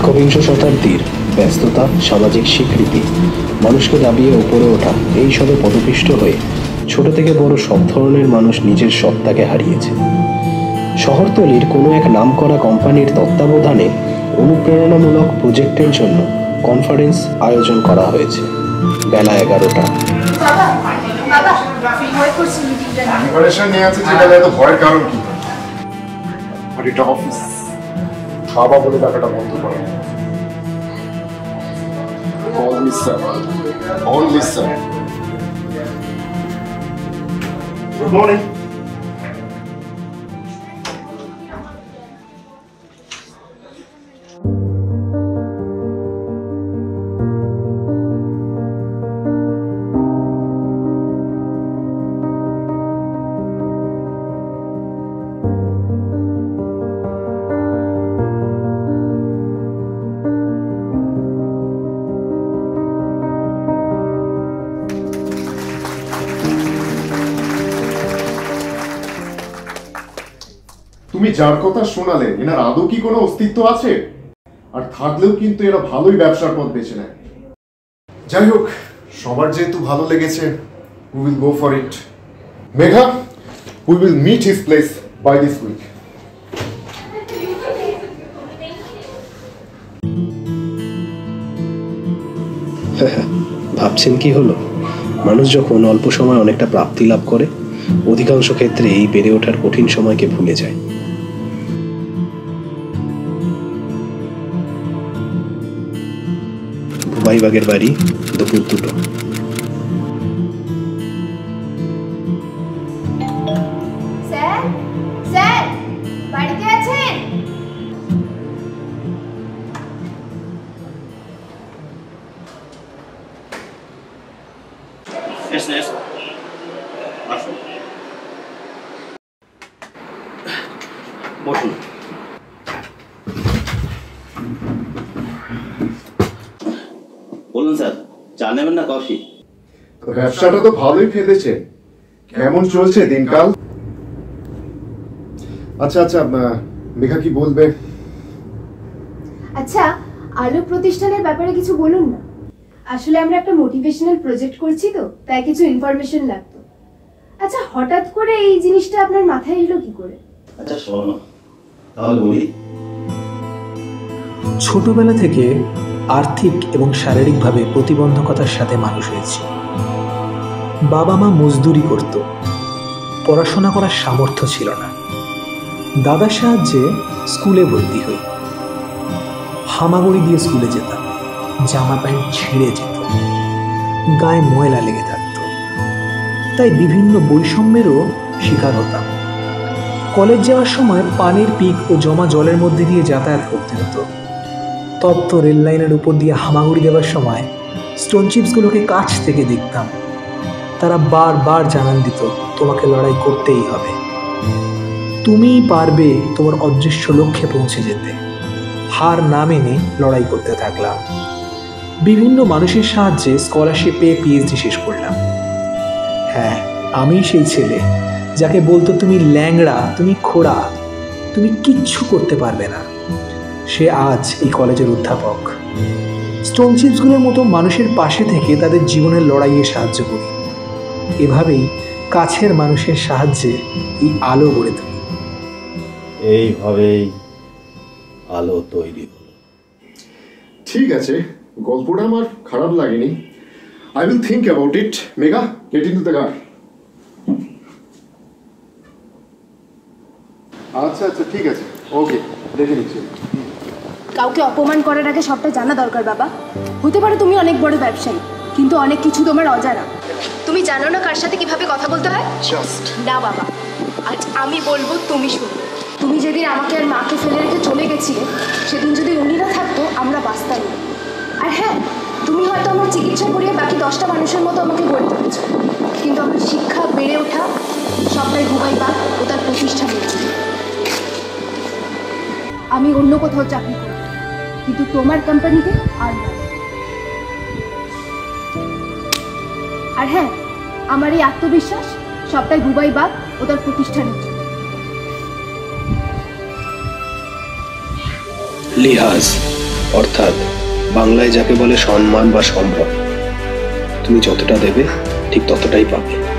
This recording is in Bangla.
একবিংশ শতাব্দীর ব্যস্ততা, সামাজিক স্বীকৃতি, মানুষকে দাবিয়ে উপরে ওঠা, এই সবে পদপিষ্ট হয়ে ছোট থেকে বড় সব ধরনের মানুষ নিজের সত্তাকে হারিয়েছে। শহরতলির কোনো এক নামকরা কোম্পানির তত্ত্বাবধানে অনুপ্রেরণামূলক প্রজেক্টের জন্য কনফারেন্স আয়োজন করা হয়েছে বেলা 11টা। Good morning. যার কথা শোনালে এনার আদৌ কি কোনো অস্তিত্ব আছে? আর থাকলেও কিন্তু এরা ভালোই ব্যবসার পথ বেছে নেয়। যাই হোক, সবার যেহেতু ভালো লেগেছে, we will go for it. Megha, we will meet his place by this week. ভাবছেন কি হলো? মানুষ যখন অল্প সময় অনেকটা প্রাপ্তি লাভ করে, অধিকাংশ ক্ষেত্রে এই বেড়ে ওঠার কঠিন সময়কে ভুলে যায়। ভাইবাগের বাড়ি দুপুর 2টো। স্যার, স্যার বাড়িতে আছেন? বসুন। ব্যবসাটা তো ভালোই ফেলেছে, কেমন চলছে দিনকাল? আচ্ছা আচ্ছা, মেঘা কি বলবে? আচ্ছা, আলো প্রতিষ্ঠানের ব্যাপারে কিছু বলুন না। আসলে আমরা একটা মোটিভেশনাল প্রজেক্ট করছি তো, তাই কিছু ইনফরমেশন লাগতো। আচ্ছা, হঠাৎ করে এই জিনিসটা আপনার মাথায় এলো কি করে? আচ্ছা শোনো, তাহলে বলি। ছোটবেলা থেকে আর্থিক এবং শারীরিকভাবে প্রতিবন্ধকতার সাথে মানুষ হয়েছে। বাবা মা মজদুরি করত, পড়াশোনা করার সামর্থ্য ছিল না। দাদার সাহায্যে স্কুলে ভর্তি হই, হামাগুড়ি দিয়ে স্কুলে যেতাম, জামা প্যান্ট ছিঁড়ে যেত, গায়ে ময়লা লেগে থাকত, তাই বিভিন্ন বৈষম্যেরও শিকার হতাম। কলেজ যাওয়ার সময় পানির পিক ও জমা জলের মধ্যে দিয়ে যাতায়াত করতে হতো। তপ্ত রেললাইনের উপর দিয়ে হামাগুড়ি দেওয়ার সময় স্টোন চিপসগুলোকে কাছ থেকে দেখতাম, তারা বারবার জানান দিত, তোমাকে লড়াই করতেই হবে, তুমিই পারবে তোমার অদৃশ্য লক্ষ্যে পৌঁছে যেতে। হার না মেনে লড়াই করতে থাকলাম। বিভিন্ন মানুষের সাহায্যে স্কলারশিপ পেয়ে পিএইচডি শেষ করলাম। হ্যাঁ, আমি সেই ছেলে যাকে বলতো, তুমি ল্যাংড়া, তুমি খোড়া, তুমি কিচ্ছু করতে পারবে না। সে আজ এই কলেজের অধ্যাপক। স্টোন চিপসগুলোর মতো মানুষের পাশে থেকে তাদের জীবনের লড়াইয়ে সাহায্য করি। এভাবেই কাছের মানুষের সাহায্যে এই আলো গড়ে তুলি। এইভাবেই আলো তৈরি হল। ঠিক আছে, গল্পটা আমার খারাপ লাগেনি। I will think about it. Megha, get into the car. আচ্ছা আচ্ছা, ঠিক আছে, ওকে, দেখে নিচ্ছি। কাউকে অপমান করার আগে সবটা জানা দরকার বাবা। হতে পারে তুমি অনেক বড় ব্যবসায়ী, কিন্তু অনেক কিছু তোমার অজানা। তুমি জানো না কার সাথে কিভাবে কথা বলতে হয়। জাস্ট না বাবা, আজ আমি বলবো, তুমি শুনো। তুমি যেদিন আমাকে আর মাকে ফেলে রেখে চলে গেছিলে, সেদিন যদি উনি না থাকতো, আমরা বাঁচতাম না। আর হ্যাঁ, তুমি হয়তো আমার চিকিৎসা করিয়ে বাকি 10টা মানুষের মতো আমাকে গড়ে তুলেছ, কিন্তু আমার শিক্ষা, বেড়ে ওঠা সবটাই হুবাইবা ও তার প্রতিষ্ঠা হয়েছিল। আমি অন্য কোথাও চাকরি করি, কিন্তু তোমার কোম্পানিতে আর না। আর হ্যাঁ, আমার এই আত্মবিশ্বাস সবটাই দুবাই বাগ ও তার প্রতিষ্ঠানের জন্য। লিহাজ, অর্থাৎ বাংলায় যাকে বলে সম্মান বা সম্ভব, তুমি যতটা দেবে ঠিক ততটাই পাবে।